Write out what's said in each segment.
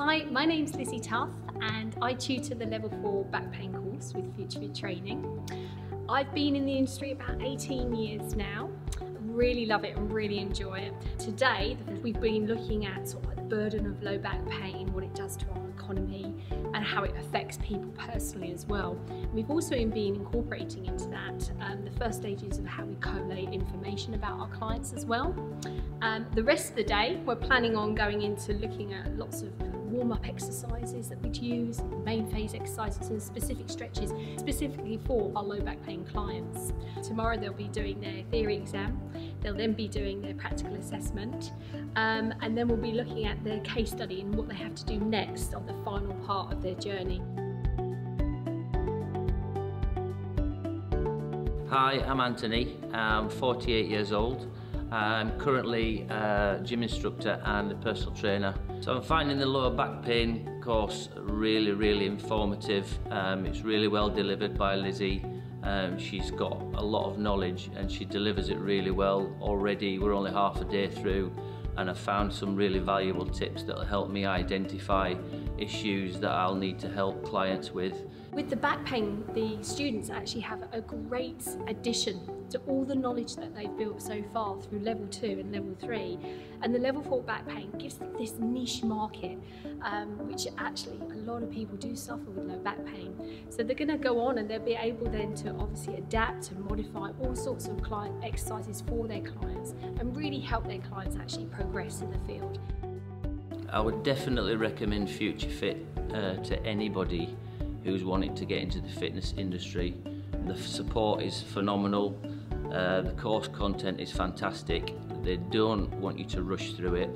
Hi, my name's Lizzie Tuff and I tutor the Level 4 back pain course with Future Fit Training. I've been in the industry about 18 years now. I really love it and really enjoy it. Today we've been looking at sort of the burden of low back pain, what it does to our economy and how it affects people personally as well. We've also been incorporating into that the first stages of how we collate information about our clients as well. The rest of the day we're planning on going into looking at lots of warm-up exercises that we'd use, main phase exercises and specific stretches specifically for our low back pain clients. Tomorrow they'll be doing their theory exam, they'll then be doing their practical assessment and then we'll be looking at their case study and what they have to do next on the final part of their journey. Hi, I'm Anthony, I'm 48 years old. I'm currently a gym instructor and a personal trainer. So I'm finding the lower back pain course really informative. It's really well delivered by Lizzie. She's got a lot of knowledge and she delivers it really well already. We're only half a day through and I've found some really valuable tips that'll help me identify issues that I'll need to help clients with. With the back pain, the students actually have a great addition to all the knowledge that they've built so far through Level 2 and Level 3. And the Level 4 back pain gives them this niche market, which actually a lot of people do suffer with low back pain. So they're going to go on and they'll be able then to obviously adapt and modify all sorts of client exercises for their clients and really help their clients actually progress in the field. I would definitely recommend Future Fit to anybody who's wanting to get into the fitness industry. The support is phenomenal. The course content is fantastic. They don't want you to rush through it.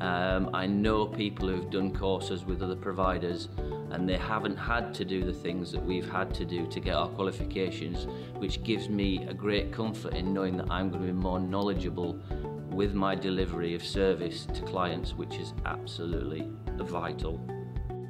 I know people who've done courses with other providers and they haven't had to do the things that we've had to do to get our qualifications, which gives me a great comfort in knowing that I'm going to be more knowledgeable with my delivery of service to clients, which is absolutely vital.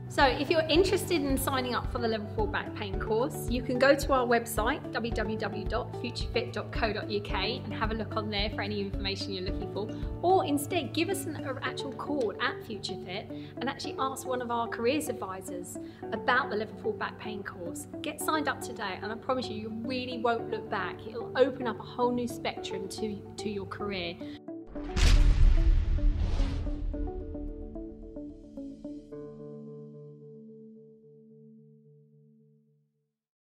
So if you're interested in signing up for the Level 4 back pain course, you can go to our website www.futurefit.co.uk and have a look on there for any information you're looking for, or instead give us an actual call at Future Fit and actually ask one of our careers advisors about the Level 4 back pain course. Get signed up today and I promise you, you really won't look back. It'll open up a whole new spectrum to your career.